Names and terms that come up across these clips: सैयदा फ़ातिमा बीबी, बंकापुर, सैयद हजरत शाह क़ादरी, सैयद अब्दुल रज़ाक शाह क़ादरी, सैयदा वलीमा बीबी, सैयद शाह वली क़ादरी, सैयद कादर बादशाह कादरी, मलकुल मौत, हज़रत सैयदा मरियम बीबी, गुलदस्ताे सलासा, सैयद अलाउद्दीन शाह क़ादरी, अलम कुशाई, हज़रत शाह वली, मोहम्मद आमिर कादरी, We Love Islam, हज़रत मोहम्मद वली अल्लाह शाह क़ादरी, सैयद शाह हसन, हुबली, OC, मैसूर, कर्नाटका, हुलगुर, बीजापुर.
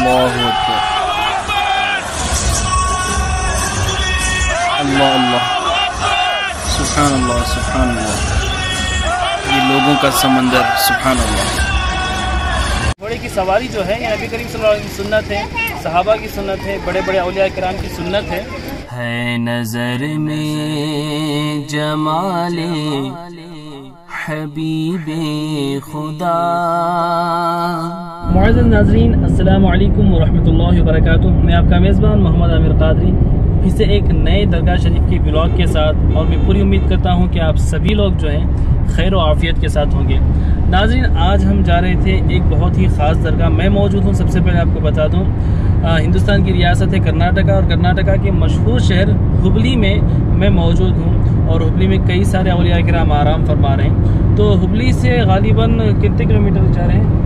अल्लाह अल्लाह सुभान अल्लाह सुभान अल्लाह। ये लोगों का समंदर सुभान अल्लाह। घोड़े की सवारी जो है ये नबी करीम सल्लल्लाहु अलैहि वसल्लम की सुन्नत है, सहाबा की सुन्नत है, बड़े बड़े औलिया किराम की सुन्नत है। है नजर में जमाले हबीबे खुदा। मुअज़्ज़िज़ नाज़रीन, अस्सलामु अलैकुम वरहमतुल्लाहि वबरकातुहू। मैं आपका मेज़बान मोहम्मद आमिर कादरी फिर से एक नए दरगाह शरीफ के ब्लॉग के साथ, और मैं पूरी उम्मीद करता हूं कि आप सभी लोग जो हैं खैर और आफियत के साथ होंगे। नाज़रीन, आज हम जा रहे थे एक बहुत ही ख़ास दरगाह। मैं मौजूद हूं, सबसे पहले आपको बता दूं, हिंदुस्तान की रियासत है कर्नाटका, और कर्नाटका के मशहूर शहर हुबली में मैं मौजूद हूँ, और हुबली में कई सारे औलिया किराम आराम फरमा रहे हैं। तो हुबली से गालिबन कितने किलोमीटर जा रहे हैं?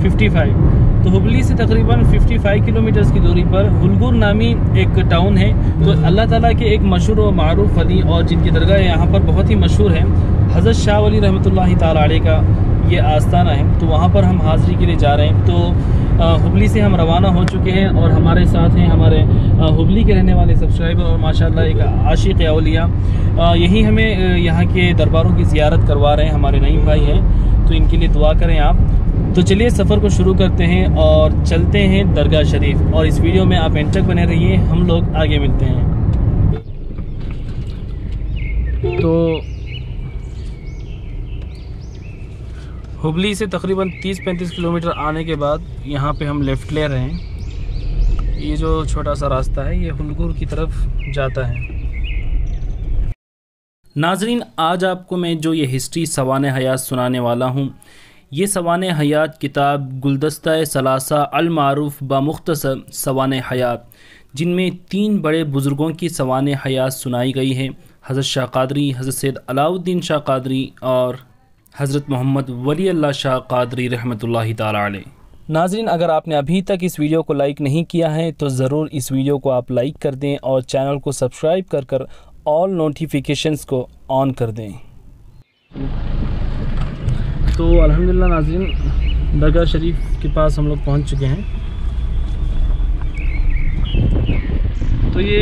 55। तो हुबली से तकरीबन 55 किलोमीटर्स की दूरी पर हुलगुर नामी एक टाउन है। तो अल्लाह ताला के एक मशहूर व मारूफ वली, और जिनकी दरगाह यहाँ पर बहुत ही मशहूर है, हज़रत शाह वली रहमतुल्लाह ताला अलैह का ये आस्थाना है। तो वहाँ पर हम हाज़री के लिए जा रहे हैं। तो हुबली से हम रवाना हो चुके हैं, और हमारे साथ हैं हमारे हुबली के रहने वाले सब्सक्राइबर और माशाल्लाह एक आशिक औलिया। यही हमें यहाँ के दरबारों की ज़ियारत करवा रहे हैं, हमारे नईम भाई हैं, तो इनके लिए दुआ करें आप। तो चलिए सफ़र को शुरू करते हैं और चलते हैं दरगाह शरीफ, और इस वीडियो में आप एंड तक बने रहिए, हम लोग आगे मिलते हैं। तो हुबली से तकरीबन 30-35 किलोमीटर आने के बाद यहाँ पे हम लेफ़्ट ले रहे हैं। ये जो छोटा सा रास्ता है ये हुलगुर की तरफ जाता है। नाजरीन, आज आपको मैं जो ये हिस्ट्री सवाने हयात सुनाने वाला हूँ, ये सवाने हयात किताब गुलदस्ताे सलासा अल-मारूफ बामुख्तसर सवाने हयात, जिनमें तीन बड़े बुज़ुर्गों की सवाने हयात सुनाई गई है, हज़रत शाह क़ादरी, हज़रत सैद अलाउद्दीन शाह क़ादरी और हज़रत मोहम्मद वली अल्लाह शाह क़ादरी रहमतुल्लाहि ताला अलैह। नाज़रीन, अगर आपने अभी तक इस वीडियो को लाइक नहीं किया है तो ज़रूर इस वीडियो को आप लाइक कर दें, और चैनल को सब्सक्राइब कर कर ऑल नोटिफिकेशंस को ऑन कर दें। तो अल्हम्दुलिल्लाह नाज़रीन, दरगाह शरीफ के पास हम लोग पहुंच चुके हैं। तो ये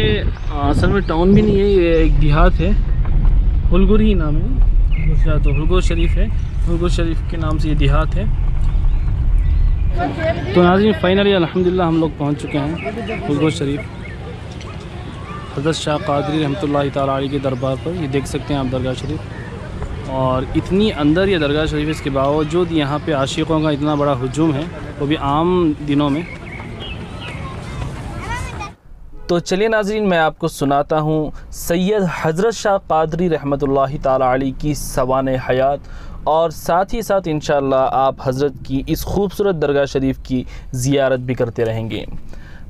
असल में टाउन भी नहीं है, ये एक देहात है, हुलगुर ही नाम है दूसरा, तो हुलगुर शरीफ है, हुलगुर शरीफ के नाम से ये देहात है। तो नाज़रीन, फाइनली अल्हम्दुलिल्लाह हम लोग पहुंच चुके हैं हुलगुर शरीफ, हज़रत शाह क़ादरी रहमतुल्लाहि ताला अलैह के दरबार पर। ये देख सकते हैं आप दरगाह शरीफ, और इतनी अंदर ये दरगाह शरीफ, इसके बावजूद यहाँ पे आशिकों का इतना बड़ा हुजूम है, वो भी आम दिनों में। तो चलिए नाजरीन, मैं आपको सुनाता हूँ सैयद हज़रत शाह क़ादरी रहमतुल्लाहि ताला अलैह की सवाने हयात, और साथ ही साथ इंशाअल्लाह आप हज़रत की इस खूबसूरत दरगाह शरीफ की ज़ियारत भी करते रहेंगे।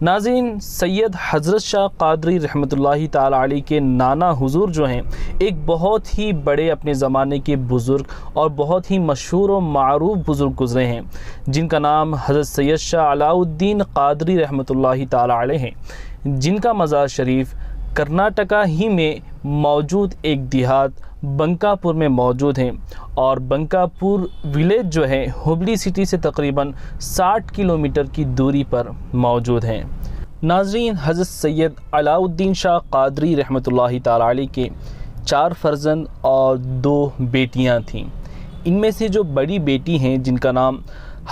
नाज़रीन, सैयद हज़रत शाह क़ादरी रहमतुल्लाहि ताला अलैह के नाना हुज़ूर जो हैं एक बहुत ही बड़े अपने ज़माने के बुज़ुर्ग और बहुत ही मशहूर और मारूफ बुज़ुर्ग गुज़रे हैं, जिनका नाम हज़रत सैयद शाह अलाउद्दीन क़ादरी रहमतुल्लाहि ताला अलैह है, जिनका मज़ार शरीफ कर्नाटका ही में मौजूद एक देहात बंकापुर में मौजूद हैं, और बंकापुर विलेज जो है हुबली सिटी से तकरीबन 60 किलोमीटर की दूरी पर मौजूद हैं। नाजरीन, हज़रत सैयद अलाउद्दीन शाह क़ादरी रहमतुल्लाहि ताला अलैह के 4 फ़र्जंद और 2 बेटियां थीं। इनमें से जो बड़ी बेटी हैं, जिनका नाम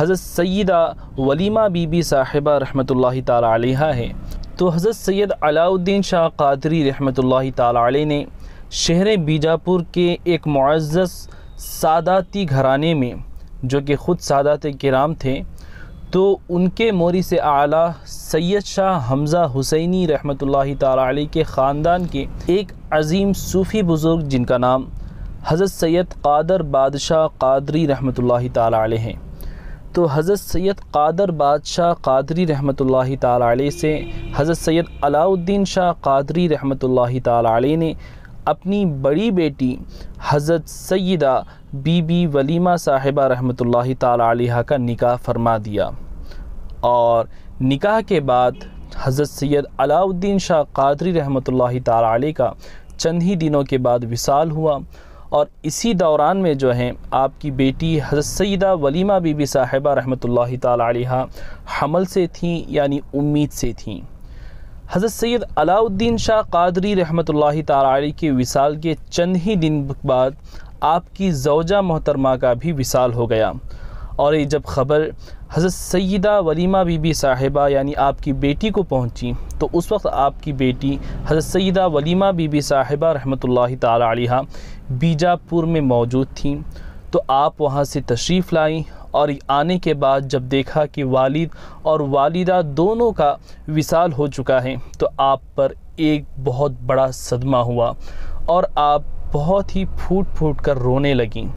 हज़रत सैयदा वलीमा बीबी साहिबा रहमतुल्लाहि ताला अलैहा है, तो हज़रत सैयद अलाउद्दीन शाह क़ादरी रहमतुल्लाहि ताला अलैह ने शहर बीजापुर के एक मुअज़्ज़ज़ सादाती घराने में, जो कि ख़ुद सादात किराम थे, तो उनके मोरी से आला सैयद शाह हमज़ा हुसैनी रहमतुल्लाहि ताला अलैह के ख़ानदान के एक अज़ीम सूफ़ी बुज़ुर्ग, जिनका नाम हज़रत सैयद कादर बादशाह कादरी रहमतुल्लाहि ताला अलैह हैं। तो हज़रत सैयद कादर बादशाह कादरी रहमतुल्लाहि ताला अलैह से हज़रत सैयद अलाउद्दीन शाह क़ादरी रहमतुल्लाहि ताला अलैह ने अपनी बड़ी बेटी हज़रत सैयदा बीबी वलीमा साहिबा रहमतुल्लाहि ताला अलैहा का निकाह फरमा दिया, और निकाह के बाद हज़रत सैयद अलाउद्दीन शाह क़ादरी रहमतुल्लाहि ताला अलैह का चंद ही दिनों के बाद विसाल हुआ, और इसी दौरान में जो है आपकी बेटी हज़रत सैयदा वलीमा बीबी साहिबा रहमतुल्लाहि ताला अलैहा हमल से थीं, यानी उम्मीद से थीं। हज़रत सैयद अलाउद्दीन शाह क़ादरी रहमतुल्लाहि ताला अलैहि के विसाल के चंद ही दिन बाद आपकी ज़ौजा मोहतरमा का भी विसाल हो गया। और ये जब ख़बर हज़रत सैयदा वलीमा बीबी साहिबा यानी आपकी बेटी को पहुंची तो उस वक्त आपकी बेटी हज़रत सैयदा वलीमा बीबी साहिबा रहमतुल्लाहि ताला अलैहा बीजापुर में मौजूद थीं। तो आप वहां से तशरीफ़ लाई और आने के बाद जब देखा कि वालिद और वालिदा दोनों का विसाल हो चुका है तो आप पर एक बहुत बड़ा सदमा हुआ और आप बहुत ही फूट फूट कर रोने लगीं।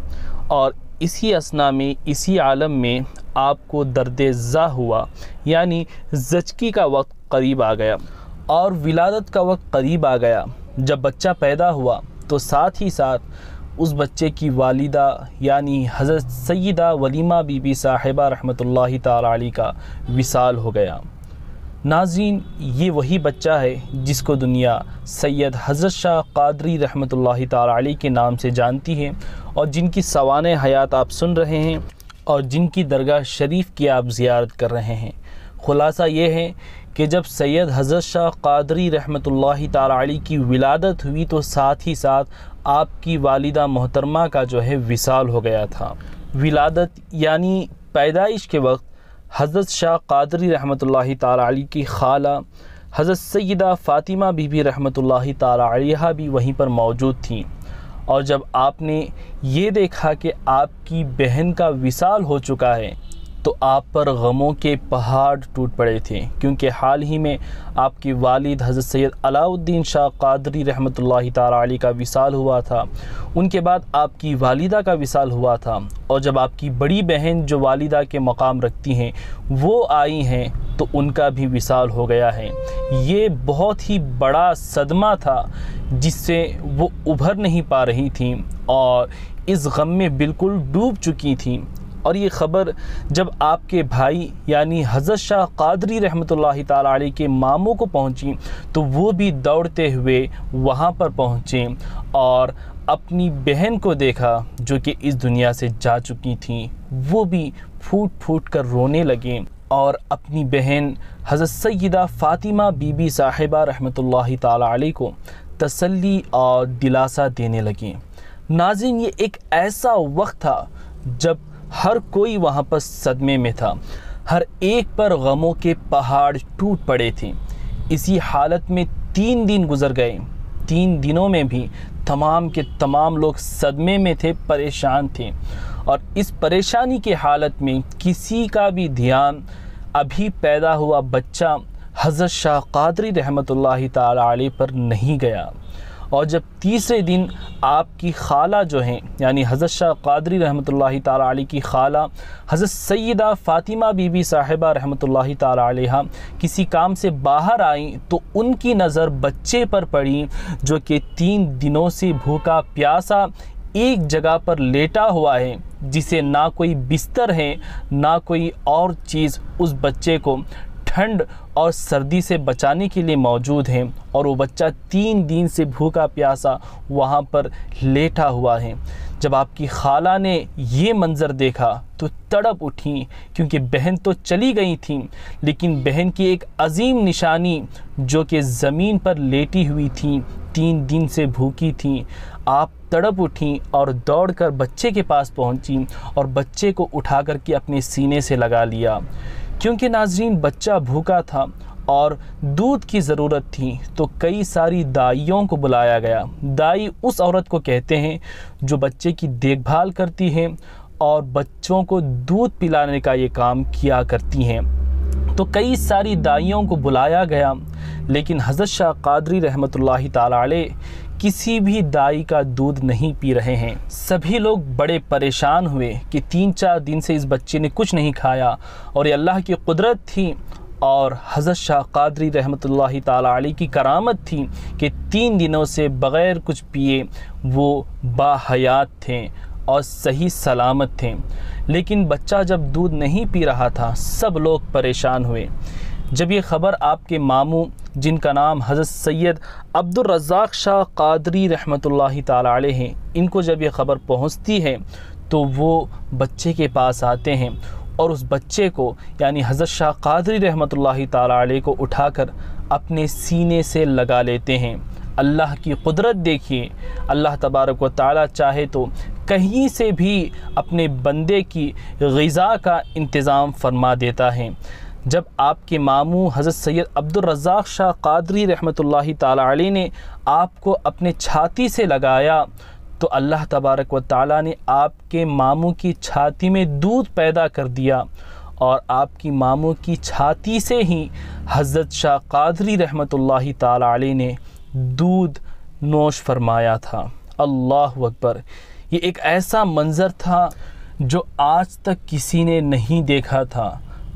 और इसी असना में, इसी आलम में आपको दर्द-ए-ज़ा हुआ, यानी जचकी का वक्त करीब आ गया और विलादत का वक्त करीब आ गया। जब बच्चा पैदा हुआ तो साथ ही साथ उस बच्चे की वालिदा यानी हज़रत सैयदा वलीमा बीबी साहिबा रहमतुल्लाहि ताला अलैहा का विसाल हो गया। नाज़रीन, ये वही बच्चा है जिसको दुनिया सैयद हजरत शाह क़ादरी रहमतुल्लाहि ताला अलैहि के नाम से जानती है और जिनकी सवाने हयात आप सुन रहे हैं और जिनकी दरगाह शरीफ की आप ज़ियारत कर रहे हैं। ख़ुलासा ये है कि जब सैयद हजरत शाह क़ादरी रहमतुल्लाहि ताला अलैहि की विलादत हुई तो साथ ही साथ आपकी वालिदा मोहतरमा का जो है विसाल हो गया था। विलादत यानी पैदाइश के वक्त हज़रत शाह क़ादरी रहमतुल्लाहि ताला अलैहि की खाला हज़रत सय्यदा फ़ातिमा बीबी रहमतुल्लाहि ताला अलैहा भी वहीं पर मौजूद थीं। और जब आपने ये देखा कि आपकी बहन का विसाल हो चुका है तो आप पर गमों के पहाड़ टूट पड़े थे, क्योंकि हाल ही में आपके वालिद हज़रत सैयद अलाउद्दीन शाह क़ादरी रहमतुल्लाहि ताला अलैहि का विसाल हुआ था। उनके बाद आपकी वालिदा का विसाल हुआ था और जब आपकी बड़ी बहन जो वालिदा के मकाम रखती हैं वो आई हैं तो उनका भी विसाल हो गया है। ये बहुत ही बड़ा सदमा था जिससे वो उभर नहीं पा रही थीं और इस गम में बिल्कुल डूब चुकी थीं। और ये ख़बर जब आपके भाई यानी हज़रत शाह क़ादरी रहमतुल्लाहि ताला अलैहि के मामू को पहुंची तो वो भी दौड़ते हुए वहां पर पहुंचे और अपनी बहन को देखा जो कि इस दुनिया से जा चुकी थी। वो भी फूट फूट कर रोने लगे और अपनी बहन हज़रत सैयदा फ़ातिमा बीबी साहिबा रहमतुल्लाहि ताला अलैहि को तसल्ली और दिलासा देने लगे। नाज़रीन, ये एक ऐसा वक्त था जब हर कोई वहाँ पर सदमे में था, हर एक पर गमों के पहाड़ टूट पड़े थे। इसी हालत में 3 दिन गुजर गए। 3 दिनों में भी तमाम के तमाम लोग सदमे में थे, परेशान थे। और इस परेशानी की हालत में किसी का भी ध्यान अभी पैदा हुआ बच्चा हज़रत शाह क़ादरी रहमतुल्लाहि ताला अलैहि पर नहीं गया। और जब तीसरे दिन आपकी खाला जो हैं यानी हज़रत शाह क़ादरी रहमतुल्लाहि ताला अलैहि की खाला हज़रत सैयदा फ़ातिमा बीबी साहिबा रहमतुल्लाहि ताला अलैहा किसी काम से बाहर आईं तो उनकी नज़र बच्चे पर पड़ी जो कि 3 दिनों से भूखा प्यासा एक जगह पर लेटा हुआ है, जिसे ना कोई बिस्तर है ना कोई और चीज़ उस बच्चे को ठंड और सर्दी से बचाने के लिए मौजूद हैं। और वो बच्चा 3 दिन से भूखा प्यासा वहाँ पर लेटा हुआ है। जब आपकी खाला ने ये मंज़र देखा तो तड़प उठी, क्योंकि बहन तो चली गई थी लेकिन बहन की एक अजीम निशानी जो कि ज़मीन पर लेटी हुई थी, 3 दिन से भूखी थी। आप तड़प उठी और दौड़कर बच्चे के पास पहुँची और बच्चे को उठा कर के अपने सीने से लगा लिया, क्योंकि नाज़रीन बच्चा भूखा था और दूध की ज़रूरत थी। तो कई सारी दाइयों को बुलाया गया। दाई उस औरत को कहते हैं जो बच्चे की देखभाल करती हैं और बच्चों को दूध पिलाने का ये काम किया करती हैं। तो कई सारी दाइयों को बुलाया गया लेकिन हज़रत शाह क़ादरी रहमतुल्लाहि ताला अलैहि किसी भी दाई का दूध नहीं पी रहे हैं। सभी लोग बड़े परेशान हुए कि 3-4 दिन से इस बच्चे ने कुछ नहीं खाया। और ये अल्लाह की कुदरत थी और हज़रत शाह क़ादरी रहमतुल्लाहि ताला अलैहि की करामत थी कि 3 दिनों से बग़ैर कुछ पिए वो बाहयात थे और सही सलामत थे। लेकिन बच्चा जब दूध नहीं पी रहा था सब लोग परेशान हुए। जब ये ख़बर आपके मामू जिनका नाम हज़रत सैयद अब्दुल रज़ाक शाह क़ादरी रहमतुल्लाहि ताला अलैहि इनको जब ये ख़बर पहुंचती है तो वो बच्चे के पास आते हैं और उस बच्चे को यानी हज़रत शाह क़ादरी रहमतुल्लाहि ताला अलैहि को उठाकर अपने सीने से लगा लेते हैं। अल्लाह की क़ुदरत देखिए, अल्लाह तबारक व तआला चाहे तो कहीं से भी अपने बंदे की ग़िज़ा का इंतज़ाम फरमा देता है। जब आपके मामू हज़रत सैयद अब्दुल रज़ाक शाह क़ादरी रहमतुल्लाहि ताला अलैहि ने आपको अपने छाती से लगाया तो अल्लाह तबारक व तआला ने आपके मामू की छाती में दूध पैदा कर दिया और आपकी मामू की छाती से ही हज़रत शाह क़ादरी रहमतुल्लाहि ताला अलैहि ने दूध नोश फरमाया था। अल्लाहु अकबर, ये एक ऐसा मंज़र था जो आज तक किसी ने नहीं देखा था।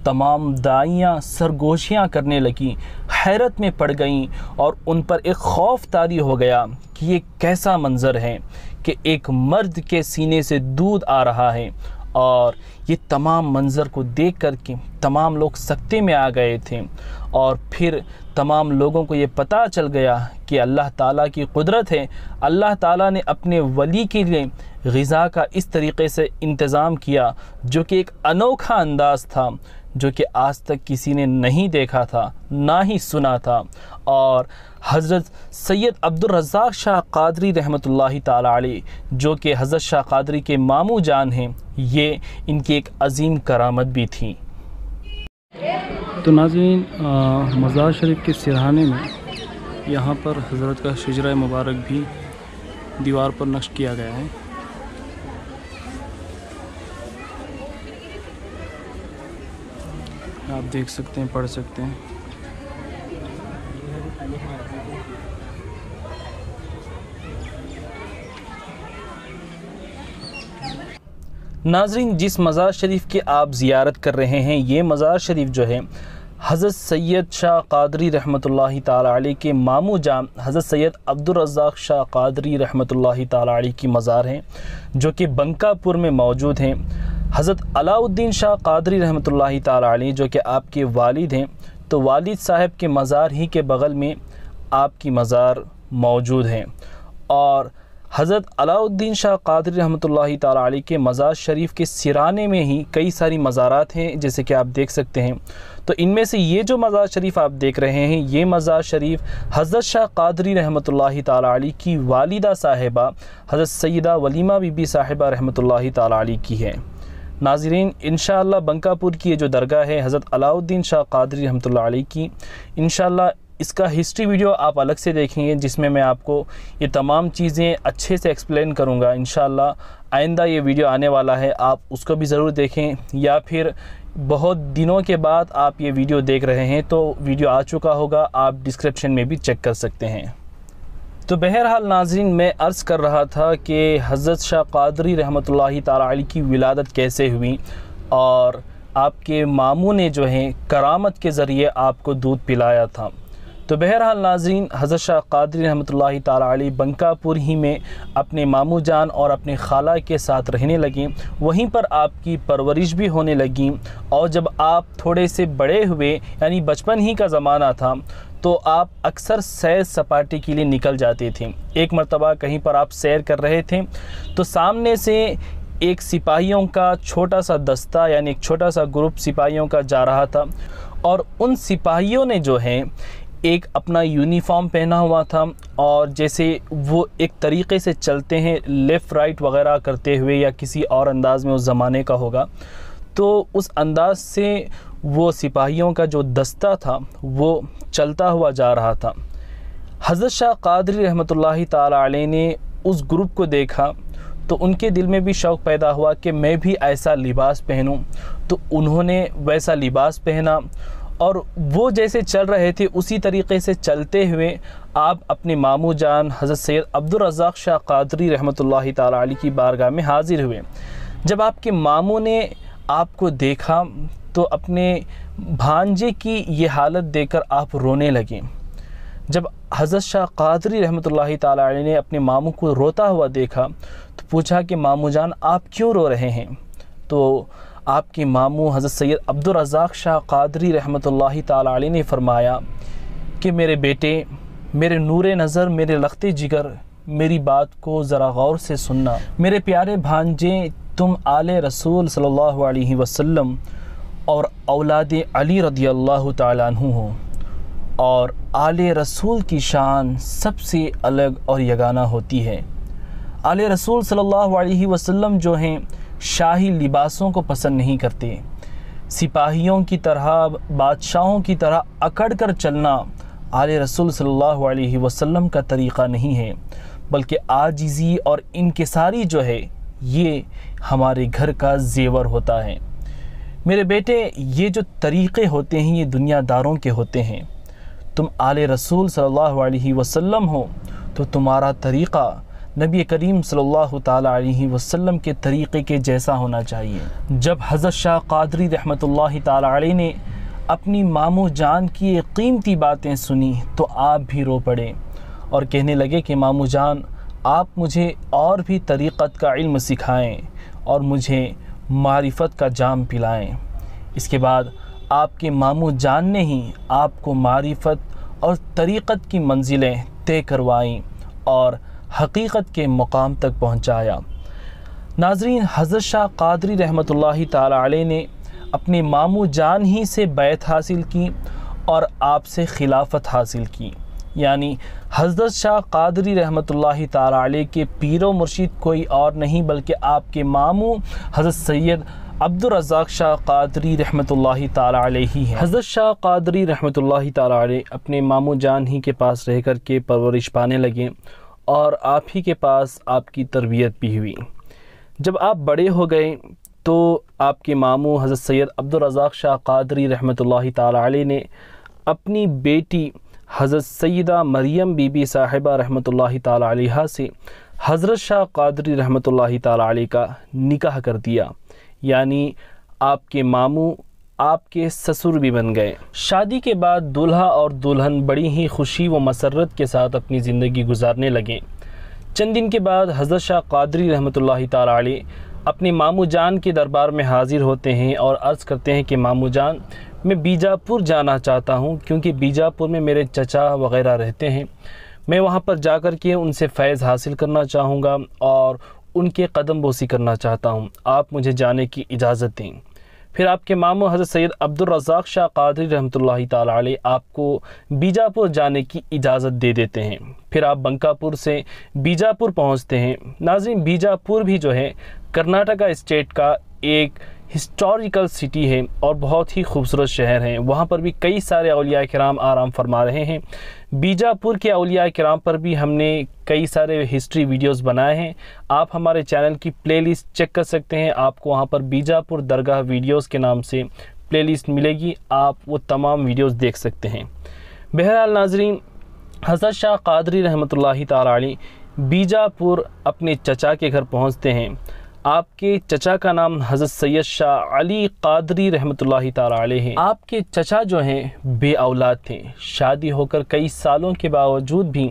तमाम दाइयाँ सरगोशियाँ करने लगीं, हैरत में पड़ गईं और उन पर एक खौफ तारी हो गया कि ये कैसा मंज़र है कि एक मर्द के सीने से दूध आ रहा है। और ये तमाम मंज़र को देख कर के तमाम लोग सकते में आ गए थे और फिर तमाम लोगों को ये पता चल गया कि अल्लाह ताला की क़ुदरत है, अल्लाह ताला ने अपने वली के लिए ग़िज़ा का इस तरीक़े से इंतज़ाम किया जो कि एक अनोखा अंदाज़ था जो कि आज तक किसी ने नहीं देखा था ना ही सुना था। और हज़रत सैयद अब्दुल रज़ाक शाह क़ादरी रहमतुल्लाहि ताला अलैहि जो कि हज़रत शाह क़ादरी के मामू जान हैं, ये इनकी एक अजीम करामत भी थी। तो नाज़रीन, मज़ार शरीफ के सिरहाने में यहाँ पर हज़रत का शिजरा मुबारक भी दीवार पर नक्श किया गया है। आप देख सकते हैं, पढ़ सकते हैं। नाज़रीन, जिस मज़ार शरीफ की आप ज़ियारत कर रहे हैं ये मज़ार शरीफ जो है हज़रत सैयद शाह क़ादरी रहमतुल्लाहि ताला अलैहि के मामू जान हज़रत सैयद अब्दुल रज़ाक शाह क़ादरी रहमतुल्लाहि ताला अलैहि की मज़ार हैं जो कि बंकापुर में मौजूद हैं। हज़रत अलाउद्दीन शाह क़ादरी रहमतुल्लाहि ताला अलैहि जो कि आपके वालिद हैं, तो वालिद साहब के मज़ार ही के बग़ल में आपकी मज़ार मौजूद हैं। और हज़रत अलाउद्दीन शाह क़ादरी रहमतुल्लाहि ताला अलैहि के मज़ार शरीफ के सिराने में ही कई सारी मज़ारात हैं जैसे कि आप देख सकते हैं। तो इनमें से ये जो मज़ार शरीफ आप देख रहे हैं ये मज़ार शरीफ हज़रत शाह क़ादरी रहमतुल्लाहि ताला अलैहि की वालिदा साहिबा हज़रत सय्यदा वलीमा बीबी साहिबा रहमतुल्लाहि ताला अलैहि की है। नाज़रीन, इंशाअल्लाह बंकापुर की ये जो दरगाह है हज़रत अलाउद्दीन शाह क़ादरी रहमतुल्लाहि अलैहि की, इंशाअल्लाह इसका हिस्ट्री वीडियो आप अलग से देखेंगे जिसमें मैं आपको ये तमाम चीज़ें अच्छे से एक्सप्लेन करूँगा। इंशाअल्लाह आइंदा ये वीडियो आने वाला है, आप उसको भी ज़रूर देखें, या फिर बहुत दिनों के बाद आप ये वीडियो देख रहे हैं तो वीडियो आ चुका होगा, आप डिस्क्रिप्शन में भी चेक कर सकते हैं। तो बहरहाल नाज़रीन, मैं अर्ज़ कर रहा था कि हज़रत शाह क़ादरी रहमतुल्लाहि ताला अलैहि की विलादत कैसे हुई और आपके मामू ने जो है करामत के ज़रिए आपको दूध पिलाया था। तो बहरहाल नाज़रीन, हज़रत शाह क़ादरी रहमतुल्लाहि ताला अलैहि बंकापुर ही में अपने मामू जान और अपने खाला के साथ रहने लगीं, वहीं पर आपकी परवरिश भी होने लगी। और जब आप थोड़े से बड़े हुए यानी बचपन ही का ज़माना था तो आप अक्सर सैर सपाटे के लिए निकल जाते थे। एक मरतबा कहीं पर आप सैर कर रहे थे तो सामने से एक सिपाहियों का छोटा सा दस्ता यानी एक छोटा सा ग्रुप सिपाहियों का जा रहा था और उन सिपाहियों ने जो है एक अपना यूनिफॉर्म पहना हुआ था और जैसे वो एक तरीक़े से चलते हैं लेफ़्ट राइट वग़ैरह करते हुए या किसी और अंदाज़ में उस ज़माने का होगा, तो उस अंदाज़ से वो सिपाहियों का जो दस्ता था वो चलता हुआ जा रहा था। हज़रत शाह क़ादरी रहमतुल्लाहि ताला अलैहि ने उस ग्रुप को देखा तो उनके दिल में भी शौक़ पैदा हुआ कि मैं भी ऐसा लिबास पहनूँ, तो उन्होंने वैसा लिबास पहना और वो जैसे चल रहे थे उसी तरीक़े से चलते हुए आप अपने मामू जान हज़रत सैयद अब्दुल रज़ाक शाह क़ादरी रहमतुल्लाहि ताला अलैहि की बारगाह में हाज़िर हुए। जब आपके मामू ने आपको देखा तो अपने भांजे की ये हालत देखकर आप रोने लगे। जब हज़रत शाह क़ादरी रहमतुल्लाहि ताला अलैहि ने अपने मामू को रोता हुआ देखा तो पूछा कि मामू जान आप क्यों रो रहे हैं? तो आपके मामू हज़रत सैयद अब्दुल रज़ाक शाह क़ादरी रहमतुल्लाहि ताला अलैहि ने फ़रमाया कि मेरे बेटे, मेरे नूरे नज़र, मेरे लखते जिगर, मेरी बात को ज़रा गौर से सुनना। मेरे प्यारे भांजे, तुम आले रसूल सल्लल्लाहु अलैहि वसल्लम और औलाद अली रदियल्लाहु ताला अन्हु हो, और आले रसूल की शान सबसे अलग और यगाना होती है। आले रसूल सल्लल्लाहु अलैहि वसल्लम जो हैं, शाही लिबासों को पसंद नहीं करते। सिपाहियों की तरह, बादशाहों की तरह अकड़ कर चलना आले रसूल सल्लल्लाहु अलैहि वसल्लम का तरीक़ा नहीं है, बल्कि आजिज़ी और इनकिसारी जो है, ये हमारे घर का जेवर होता है। मेरे बेटे, ये जो तरीक़े होते हैं, ये दुनियादारों के होते हैं। तुम आले रसूल सल्लल्लाहु अलैहि वसल्लम हो, तो तुम्हारा तरीक़ा नबी करीम सल्लल्लाहु ताला अलैहि वसल्लम के तरीक़े के जैसा होना चाहिए। जब हज़रत शाह क़ादरी रहमतुल्लाहि ताला अलैहि ने अपनी मामू जान की ये कीमती बातें सुनी तो आप भी रो पड़े और कहने लगे कि मामू जान, आप मुझे और भी तरीक़त का इल्म सिखाएं और मुझे मारिफत का जाम पिलाएं। इसके बाद आपके मामू जान ने ही आपको मारिफत और तरीक़त की मंजिलें तय करवाईं और हकीक़त के मुकाम तक पहुँचाया। नाजरीन, हज़रत शाह क़ादरी रहमतुल्लाहि ताला अलैहि ने अपने मामू जान ही से बैत हासिल की और आपसे खिलाफत हासिल की। यानी हज़रत शाह क़ादरी रहमतुल्लाहि ताला अलैहि के पीरो मुर्शिद कोई और नहीं, बल्कि आपके मामू हज़रत सैयद अब्दुल रज़ाक शाह क़ादरी रहमतुल्लाहि ताला अलैहि हैं। हज़रत शाह क़ादरी रहमतुल्लाहि ताला अलैहि अपने मामू जान ही के पास रह कर के परवरिश पाने लगे और आप ही के पास आपकी तरबियत भी हुई। जब आप बड़े हो गए तो आपके मामू हज़रत सैयद अब्दुल रज़ाक शाह क़ादरी रहमतुल्लाहि ताला अलैहि ने अपनी बेटी हज़रत सैयदा मरियम बीबी साहिबा रहमतुल्लाहि ताला अलैहा से हज़रत शाह क़ादरी रहमतुल्लाहि ताला अलैहि का निकाह कर दिया। यानी आपके मामू आपके ससुर भी बन गए। शादी के बाद दूल्हा और दुल्हन बड़ी ही खुशी व मसरत के साथ अपनी ज़िंदगी गुजारने लगे। चंद दिन के बाद हज़रत शाह क़ादरी रहमतुल्लाहि ताला अलैहि अपने मामू जान के दरबार में हाज़िर होते हैं और अर्ज़ करते हैं कि मामू जान, मैं बीजापुर जाना चाहता हूं, क्योंकि बीजापुर में मेरे चचा वग़ैरह रहते हैं। मैं वहां पर जाकर के उनसे फैज़ हासिल करना चाहूँगा और उनके कदम बोसी करना चाहता हूं। आप मुझे जाने की इजाज़त दें। फिर आपके मामू हज़रत सैयद अब्दुल रज़ाक शाह क़ादरी रहमतुल्लाहि ताला अलैहि आपको बीजापुर जाने की इजाज़त दे देते हैं। फिर आप बंकापुर से बीजापुर पहुंचते हैं। नाज़रीन, बीजापुर भी जो है कर्नाटका स्टेट का एक हिस्टोरिकल सिटी है और बहुत ही खूबसूरत शहर है। वहाँ पर भी कई सारे औलिया किराम आराम फरमा रहे हैं। बीजापुर के औलिया किराम पर भी हमने कई सारे हिस्ट्री वीडियोस बनाए हैं। आप हमारे चैनल की प्लेलिस्ट चेक कर सकते हैं। आपको वहाँ पर बीजापुर दरगाह वीडियोस के नाम से प्लेलिस्ट मिलेगी। आप वो तमाम वीडियोस देख सकते हैं। बहरहाल नाजरीन, हज़रत शाह क़ादरी रहमतुल्लाहि ताला अलैहि बीजापुर अपने चचा के घर पहुँचते हैं। आपके चचा का नाम हज़रत सैयद शाह वली क़ादरी रहमतुल्लाहि ताला अलैहि है। आपके चचा जो हैं बे औलाद थे। शादी होकर कई सालों के बावजूद भी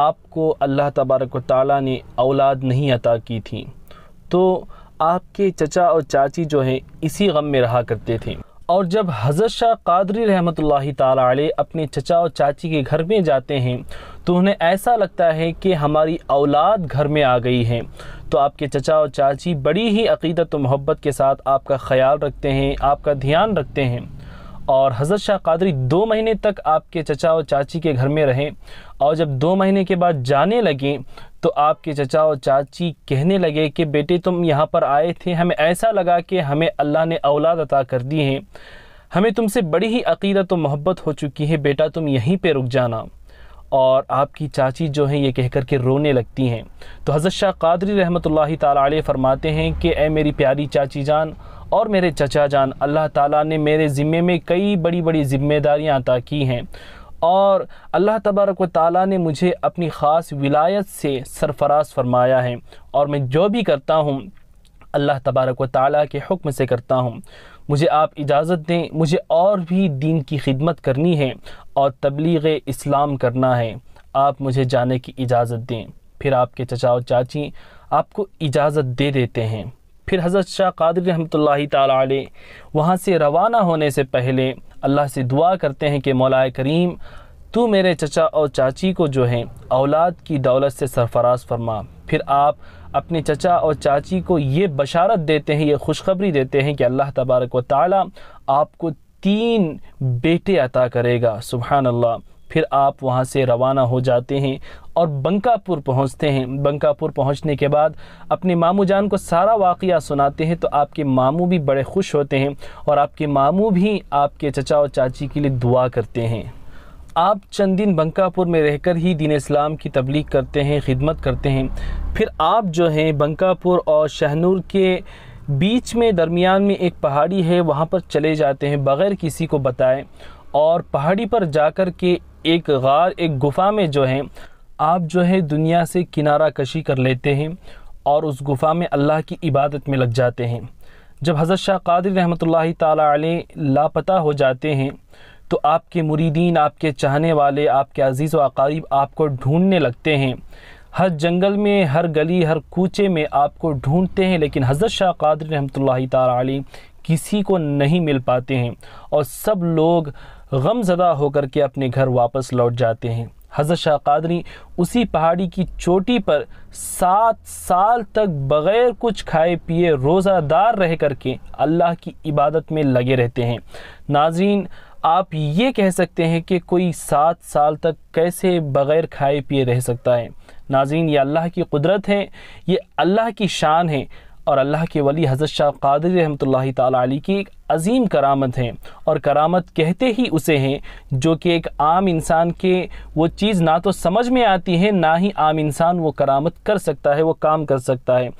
आपको अल्लाह तबारक व ताला ने औलाद नहीं अता की थी, तो आपके चचा और चाची जो हैं इसी गम में रहा करते थे। और जब हज़रत शाह क़ादरी रहमतुल्लाहि ताला अलैहि अपने चचा और चाची के घर में जाते हैं तो उन्हें ऐसा लगता है कि हमारी औलाद घर में आ गई है। तो आपके चचा और चाची बड़ी ही अक़ीदत और मोहब्बत के साथ आपका ख़याल रखते हैं, आपका ध्यान रखते हैं। और हज़रत शाह क़ादरी 2 महीने तक आपके चचा और चाची के घर में रहें और जब 2 महीने के बाद जाने लगें तो आपके चचा और चाची कहने लगे कि बेटे, तुम यहाँ पर आए थे, हमें ऐसा लगा कि हमें अल्लाह ने औलाद अता कर दी है। हमें तुमसे बड़ी ही अक़ीदत और मोहब्बत हो चुकी है, बेटा तुम यहीं पर रुक जाना। और आपकी चाची जो है ये कह कर के रोने लगती हैं। तो हज़रत शाह क़ादरी रहमतुल्लाहि ताला अलैहि फ़रमाते हैं कि ऐ मेरी प्यारी चाची जान और मेरे चचा जान, अल्लाह ताला ने मेरे ज़िम्मे में कई बड़ी बड़ी ज़िम्मेदारियां अता की हैं और अल्लाह तबारक व ताला ने मुझे अपनी ख़ास विलायत से सरफराज फरमाया है और मैं जो भी करता हूँ अल्लाह तबारक व ताला के हुक्म से करता हूँ। मुझे आप इजाज़त दें, मुझे और भी दीन की खिदमत करनी है और तबलीग इस्लाम करना है। आप मुझे जाने की इजाज़त दें। फिर आपके चचा और चाची आपको इजाज़त दे देते हैं। फिर हज़रत शाह क़ादरी रहमतुल्लाहि ताला अलैह वहाँ से रवाना होने से पहले अल्लाह से दुआ करते हैं कि मौलाए करीम तू मेरे चचा और चाची को जो हैं औलाद की दौलत से सरफराज फरमा। फिर आप अपने चचा और चाची को ये बशारत देते हैं, ये खुशखबरी देते हैं कि अल्लाह तबारक व ताला आपको 3 बेटे अता करेगा। सुभान अल्लाह। फिर आप वहाँ से रवाना हो जाते हैं और बंकापुर पहुँचते हैं। बंकापुर पहुँचने के बाद अपने मामू जान को सारा वाक़िया सुनाते हैं तो आपके मामू भी बड़े खुश होते हैं और आपके मामू भी आपके चचा और चाची के लिए दुआ करते हैं। आप चंद दिन बंकापुर में रहकर ही दीन इस्लाम की तबलीग करते हैं, खिदमत करते हैं। फिर आप जो हैं बंकापुर और शहनूर के बीच में दरमियान में एक पहाड़ी है, वहाँ पर चले जाते हैं बग़ैर किसी को बताए और पहाड़ी पर जाकर के एक गार, एक गुफ़ा में जो है आप जो है दुनिया से किनारा कशी कर लेते हैं और उस गुफ़ा में अल्लाह की इबादत में लग जाते हैं। जब हज़रत शाह क़ादरी रहमतुल्लाहि ताला अलैह लापता हो जाते हैं तो आपके मुरीदीन, आपके चाहने वाले, आपके अजीज़ व अक़ारीब आपको ढूंढने लगते हैं। हर जंगल में, हर गली, हर कूचे में आपको ढूंढते हैं, लेकिन हज़रत शाह क़ादरी रहमतुल्लाहि ताला अलैह किसी को नहीं मिल पाते हैं और सब लोग गमज़दा होकर के अपने घर वापस लौट जाते हैं। हज़रत शाह क़ादरी उसी पहाड़ी की चोटी पर 7 साल तक बग़ैर कुछ खाए पिए रोज़ादार रह करके अल्लाह की इबादत में लगे रहते हैं। नाज़रीन, आप ये कह सकते हैं कि कोई 7 साल तक कैसे बग़ैर खाए पिए रह सकता है। नाज़रीन, ये अल्लाह की कुदरत है, ये अल्लाह की शान है और अल्लाह के वली हज़रत शाह क़ादरी रहमतुल्लाहि ताला अलैह की एक अज़ीम करामत है। और करामत कहते ही उसे हैं जो कि एक आम इंसान के वो चीज़ ना तो समझ में आती है, ना ही आम इंसान वो करामत कर सकता है, वो काम कर सकता है।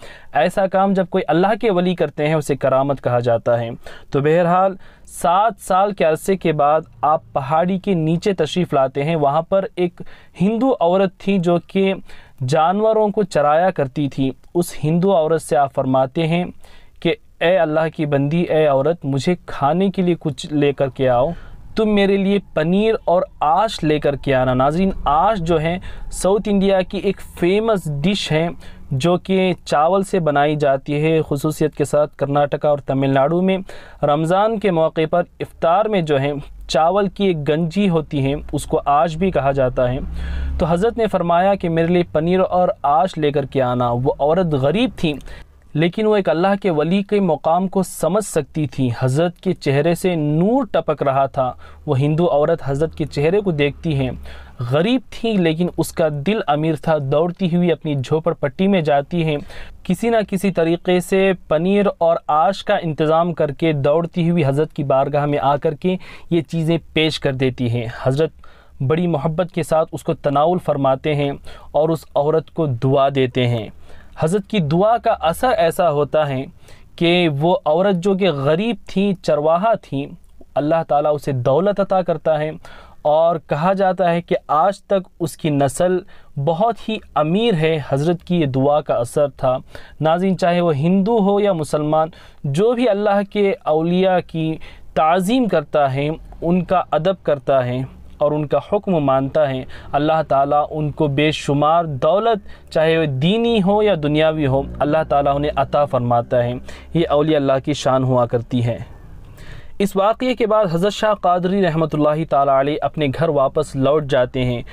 ऐसा काम जब कोई अल्लाह के वली करते हैं उसे करामत कहा जाता है। तो बहरहाल 7 साल के अरसे के बाद आप पहाड़ी के नीचे तशरीफ़ लाते हैं। वहाँ पर एक हिंदू औरत थी जो कि जानवरों को चराया करती थी। उस हिंदू औरत से आप फरमाते हैं कि ए अल्लाह की बंदी, ए औरत, मुझे खाने के लिए कुछ लेकर के आओ, तुम मेरे लिए पनीर और आश लेकर के आना। नाज़रीन, आश जो है साउथ इंडिया की एक फ़ेमस डिश है जो कि चावल से बनाई जाती है। ख़ुसूसियत के साथ कर्नाटका और तमिलनाडु में रमज़ान के मौके पर इफ्तार में जो है चावल की एक गंजी होती है, उसको आश भी कहा जाता है। तो हज़रत ने फरमाया कि मेरे लिए पनीर और आश लेकर के आना। वो औरत गरीब थी लेकिन वो एक अल्लाह के वली के मुकाम को समझ सकती थी। हज़रत के चेहरे से नूर टपक रहा था। वो हिंदू औरत हज़रत के चेहरे को देखती है, गरीब थी लेकिन उसका दिल अमीर था। दौड़ती हुई अपनी झोपड़पट्टी में जाती है, किसी ना किसी तरीके से पनीर और आश का इंतज़ाम करके दौड़ती हुई हज़रत की बारगाह में आकर के ये चीज़ें पेश कर देती हैं। हज़रत बड़ी मोहब्बत के साथ उसको तनाउल फरमाते हैं और उस औरत को दुआ देते हैं। हज़रत की दुआ का असर ऐसा होता है कि वो औरत जो कि गरीब थी, चरवाहा थी, अल्लाह ताला उसे दौलत अता करता है और कहा जाता है कि आज तक उसकी नस्ल बहुत ही अमीर है। हज़रत की ये दुआ का असर था। नाज़रीन, चाहे वो हिंदू हो या मुसलमान, जो भी अल्लाह के औलिया की ताज़ीम करता है, उनका अदब करता है और उनका हुक्म मानता है, अल्लाह ताला उनको बेशुमार दौलत, चाहे वह दीनी हो या दुनियावी हो, अल्लाह ताला उन्हें अता फ़रमाता है। ये औलिया अल्लाह की शान हुआ करती है। इस वाक़े के बाद हज़रत शाह क़ादरी रहमतुल्लाहि ताला अलैह अपने घर वापस लौट जाते हैं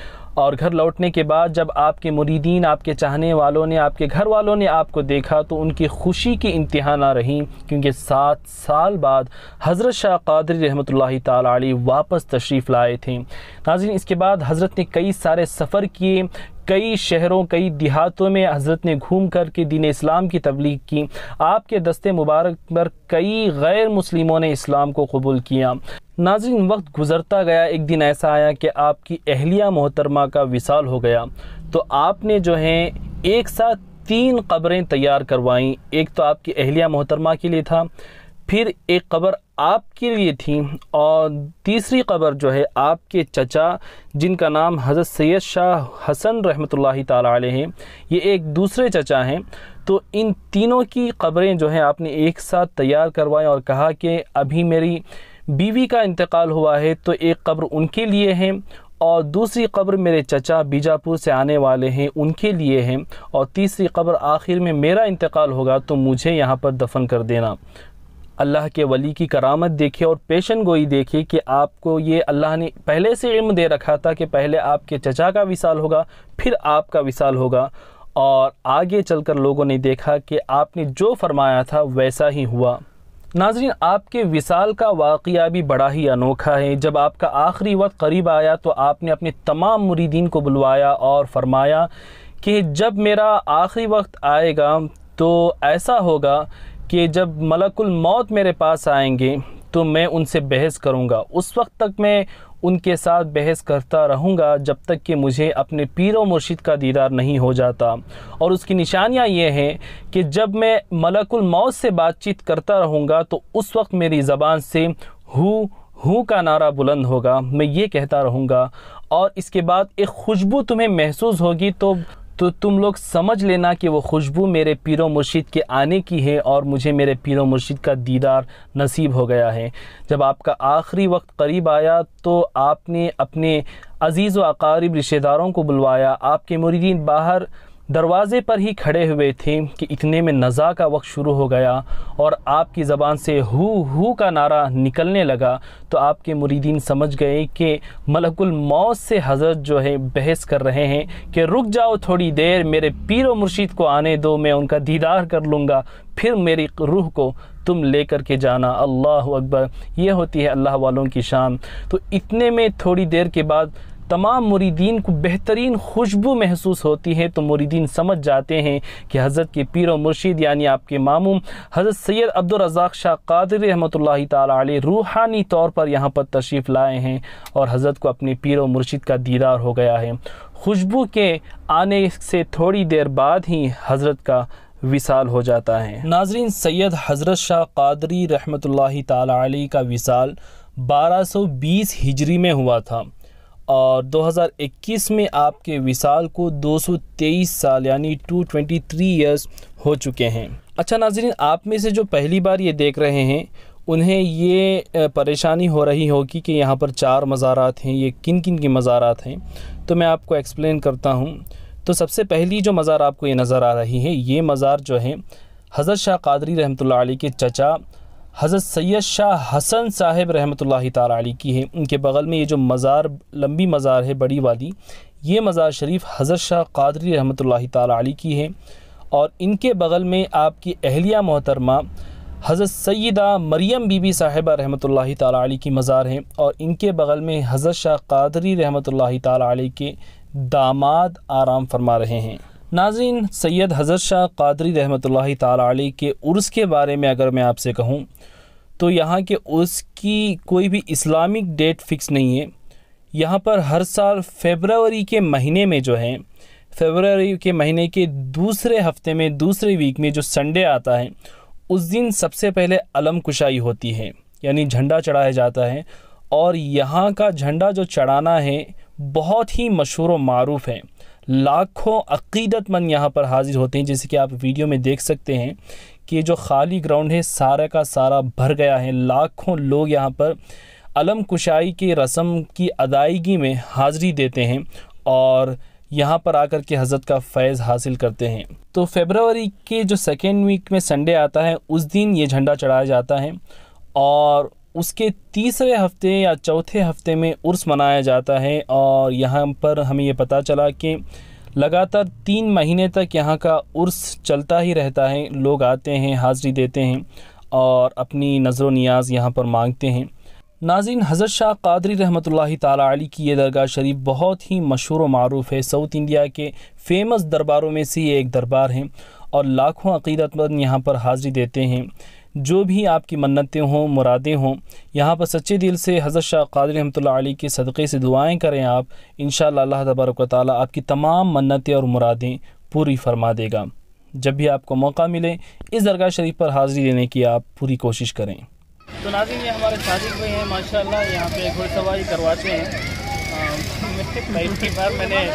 और घर लौटने के बाद जब आपके मुरीदीन, आपके चाहने वालों ने, आपके घर वालों ने आपको देखा तो उनकी खुशी की इंतहा ना रही, क्योंकि 7 साल बाद हज़रत शाह क़ादरी रहमतुल्लाहि ताला अलैह वापस तशरीफ़ लाए थे। नाज़रीन, इसके बाद हज़रत ने कई सारे सफ़र किए, कई शहरों, कई देहातों में हज़रत ने घूम कर के दीन इस्लाम की तबलीग की। आपके दस्ते मुबारक पर कई गैर मुस्लिमों ने इस्लाम को कबूल किया। नाज़रीन, वक्त गुज़रता गया। एक दिन ऐसा आया कि आपकी अहलिया मोहतरमा का विसाल हो गया तो आपने जो है एक साथ 3 कब्रें तैयार करवाईं। एक तो आपकी अहलिया मोहतरमा के लिए था, फिर एक कब्र आपके लिए थी और तीसरी कब्र जो है आपके चचा, जिनका नाम हज़रत सैयद शाह हसन रहमतुल्लाहि ताला अलैह हैं, ये एक दूसरे चचा हैं। तो इन तीनों की कब्रें जो हैं आपने एक साथ तैयार करवाएं और कहा कि अभी मेरी बीवी का इंतकाल हुआ है तो एक कब्र उनके लिए है और दूसरी कब्र मेरे चचा बीजापुर से आने वाले हैं उनके लिए हैं, और तीसरी कब्र आखिर में मेरा इंतकाल होगा तो मुझे यहाँ पर दफन कर देना। अल्लाह के वली की करामत देखिए और पेशन गोई देखिए कि आपको ये अल्लाह ने पहले से इल्म दे रखा था कि पहले आपके चचा का विसाल होगा फिर आपका विसाल होगा, और आगे चलकर लोगों ने देखा कि आपने जो फरमाया था वैसा ही हुआ। नाजरीन, आपके विसाल का वाक़या भी बड़ा ही अनोखा है। जब आपका आखिरी वक्त करीब आया तो आपने अपने तमाम मुरीदीन को बुलवाया और फरमाया कि जब मेरा आखिरी वक्त आएगा तो ऐसा होगा कि जब मलकुल मौत मेरे पास आएंगे तो मैं उनसे बहस करूंगा। उस वक्त तक मैं उनके साथ बहस करता रहूंगा जब तक कि मुझे अपने पीर और मुर्शिद का दीदार नहीं हो जाता, और उसकी निशानियां ये हैं कि जब मैं मलकुल मौत से बातचीत करता रहूंगा तो उस वक्त मेरी ज़बान से हूँ का नारा बुलंद होगा, मैं ये कहता रहूँगा, और इसके बाद एक खुशबू तुम्हें महसूस होगी तो तुम लोग समझ लेना कि वो खुशबू मेरे पीरों मुर्शिद के आने की है और मुझे मेरे पीरों मुर्शिद का दीदार नसीब हो गया है। जब आपका आखिरी वक्त करीब आया तो आपने अपने अजीज़ व अकारिब रिश्तेदारों को बुलवाया। आपके मुरीदीन बाहर दरवाज़े पर ही खड़े हुए थे कि इतने में नज़ा का वक्त शुरू हो गया और आपकी ज़बान से हु का नारा निकलने लगा, तो आपके मुरीदीन समझ गए कि मलकुल मौत से हज़रत जो है बहस कर रहे हैं कि रुक जाओ थोड़ी देर, मेरे पीर और मुर्शिद को आने दो, मैं उनका दीदार कर लूँगा, फिर मेरी रूह को तुम लेकर के जाना। अल्लाह अकबर, ये होती है अल्लाह वालों की शान। तो इतने में थोड़ी देर के बाद तमाम मुरीदीन को बेहतरीन खुशबू महसूस होती है, तो मुरीदीन समझ जाते हैं कि हज़रत के पीर और मुर्शिद यानी आपके मामूम हज़रत सैयद अब्दुल रज़ाक शाह क़ादरी रहमतुल्लाहि ताला अलैह रूहानी तौर पर यहाँ पर तशरीफ़ लाए हैं और हज़रत को अपने पीर और मुर्शिद का दीदार हो गया है। खुशबू के आने से थोड़ी देर बाद ही हज़रत का विसाल हो जाता है। नाजरीन, सैयद हज़रत शाह क़ादरी रहमतुल्लाहि ताला अलैह का विसाल 1220 हिजरी में हुआ था और 2021 में आपके विसाल को 223 साल यानी 223 ईयर्स हो चुके हैं। अच्छा नाजरीन, आप में से जो पहली बार ये देख रहे हैं उन्हें ये परेशानी हो रही होगी कि यहाँ पर 4 मज़ारात हैं, ये किन किन के मज़ारात हैं, तो मैं आपको एक्सप्लेन करता हूँ। तो सबसे पहली जो मज़ार आपको ये नज़र आ रही है, ये मज़ार जो है हज़रत शाह क़ादरी रहमतुल्लाह अलैह के चचा हज़रत सैयद शाह हसन साहब रहमतुल्लाहि ताला अलैह की है। उनके बग़ल में ये जो मज़ार, लंबी मज़ार है बड़ी वाली, ये मज़ार शरीफ हज़रत शाह क़ादरी रहमतुल्लाहि ताला अलैह की है, और इनके बग़ल में आपकी अहलिया मोहतरमा हज़रत सैदा मरियम बीबी साहिबा रहमतुल्लाहि ताला अलैह की मज़ार है, और इनके बग़ल में हज़रत शाह क़ादरी रहमतुल्लाहि ताला अलैह के दामाद आराम फरमा रहे हैं। नाज़रीन, सैयद हज़रत शाह क़ादरी रहमतुल्लाहि ताला अलैह के उर्स के बारे में अगर मैं आपसे कहूँ तो यहाँ के उर्स की कोई भी इस्लामिक डेट फ़िक्स नहीं है। यहाँ पर हर साल फरवरी के महीने में जो है, फरवरी के महीने के दूसरे हफ्ते में, दूसरे वीक में जो संडे आता है, उस दिन सबसे पहले अलम कुशाई होती है, यानी झंडा चढ़ाया जाता है। और यहाँ का झंडा जो चढ़ाना है बहुत ही मशहूर व मारूफ़ है। लाखों अक़ीदतमंद यहाँ पर हाजिर होते हैं, जैसे कि आप वीडियो में देख सकते हैं कि जो खाली ग्राउंड है सारा का सारा भर गया है। लाखों लोग यहाँ पर अलम कुशाई की रस्म की अदायगी में हाज़िरी देते हैं और यहाँ पर आकर के हज़रत का फैज़ हासिल करते हैं। तो फरवरी के जो सेकेंड वीक में संडे आता है उस दिन ये झंडा चढ़ाया जाता है, और उसके तीसरे हफ्ते या चौथे हफ्ते में उर्स मनाया जाता है। और यहाँ पर हमें ये पता चला कि लगातार 3 महीने तक यहाँ का उर्स चलता ही रहता है। लोग आते हैं, हाज़री देते हैं और अपनी नज़र नियाज़ यहाँ पर मांगते हैं। नाज़रीन, हज़रत शाह क़ादरी रहमतुल्लाहि ताला अलैह की ये दरगाह शरीफ बहुत ही मशहूर व मारूफ़ है। साउथ इंडिया के फ़ेमस दरबारों में से ये एक दरबार है और लाखों अक़ीदतमंद यहाँ पर हाज़री देते हैं। जो भी आपकी मन्नतें हों, मुरादें हों, यहाँ पर सच्चे दिल से हज़रत शाह क़ादरी रहमतुल्लाह अलैह के सदक़े से दुआएं करें आप, इंशाअल्लाह अल्लाह तबारक व तआला आपकी तमाम मन्नतें और मुरादें पूरी फरमा देगा। जब भी आपको मौका मिले इस दरगाह शरीफ पर हाज़िरी देने की आप पूरी कोशिश करें। तो नाज़रीन, ये हमारे साजिद भाई हैं, माशाअल्लाह यहाँ पे घुड़सवारी करवाते हैं। पहली बार मैंने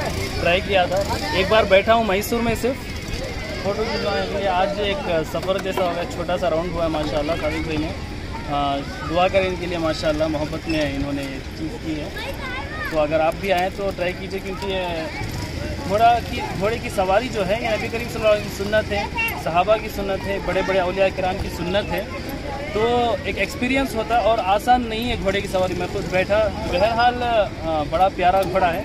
ट्राई किया था, एक बार बैठा हूँ मैसूर में सिर्फ फ़ोटो खिंचवाने के लिए, आज एक सफ़र जैसा हो गया, छोटा सा राउंड हुआ है माशाल्लाह। सादिक भाई ने दुआ करें इनके लिए, माशाल्लाह मोहब्बत में इन्होंने ये चीज़ की है। तो अगर आप भी आएँ तो ट्राई कीजिए, क्योंकि घोड़े की सवारी जो है ये नबी करीम सल्लल्लाहु अलैहि वसल्लम की सुन्नत है, सहाबा की सुन्नत है, बड़े बड़े औलिया किराम की सुन्नत है। तो एक एक्सपीरियंस होता है और आसान नहीं है घोड़े की सवारी में। खुद बैठा, बहरहाल बड़ा प्यारा घोड़ा है।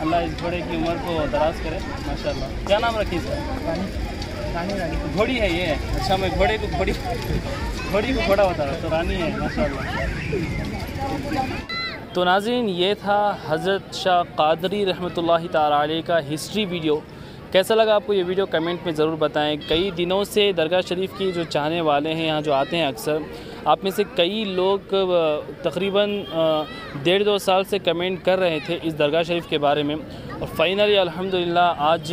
अल्लाह इस घोड़े की उम्र को दराज करे, माशाल्लाह। क्या नाम रखी इसका? घोड़ी है ये। अच्छा, मैं घोड़ी को घोड़ा बता रहा, तो रानी है माशाल्लाह। तो नाज़रीन, ये था हज़रत शाह क़ादरी रहमतुल्लाहि तआला अलैह का हिस्ट्री वीडियो। कैसा लगा आपको ये वीडियो कमेंट में ज़रूर बताएं। कई दिनों से दरगाह शरीफ की जो चाहने वाले हैं, यहाँ जो आते हैं अक्सर, आप में से कई लोग तकरीबन 1.5-2 साल से कमेंट कर रहे थे इस दरगाह शरीफ के बारे में, और फ़ाइनली अल्हम्दुलिल्लाह आज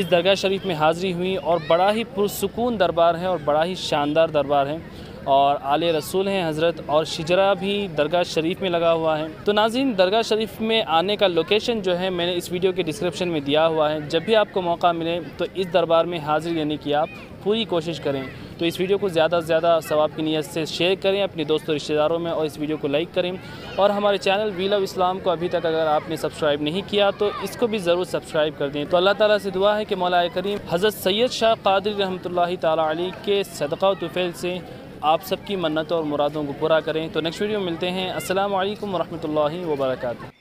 इस दरगाह शरीफ में हाज़िरी हुई। और बड़ा ही पुरसुकून दरबार है और बड़ा ही शानदार दरबार है, और आले रसूल हैं हज़रत, और शिजरा भी दरगाह शरीफ में लगा हुआ है। तो नाज़रीन, दरगाह शरीफ में आने का लोकेशन जो है मैंने इस वीडियो के डिस्क्रिप्शन में दिया हुआ है। जब भी आपको मौका मिले तो इस दरबार में हाज़िरी देने की आप पूरी कोशिश करें। तो इस वीडियो को ज़्यादा से ज़्यादा सवाब की नीयत से शेयर करें अपने दोस्तों, रिश्तेदारों में, और इस वीडियो को लाइक करें। और हमारे चैनल वी लव इस्लाम को अभी तक अगर आपने सब्सक्राइब नहीं किया तो इसको भी ज़रूर सब्सक्राइब कर दें। तो अल्लाह ताला से दुआ है कि मौला करीम हज़रत सैयद शाह क़ादरी रहमतुल्लाहि तआला अलैह के सदक़ा तुफ़ैल से आप सबकी मन्नतों और मुरादों को पूरा करें। तो नेक्स्ट वीडियो में मिलते हैं। अस्सलाम वालेकुम वरहमतुल्लाहि वबरकातुहू।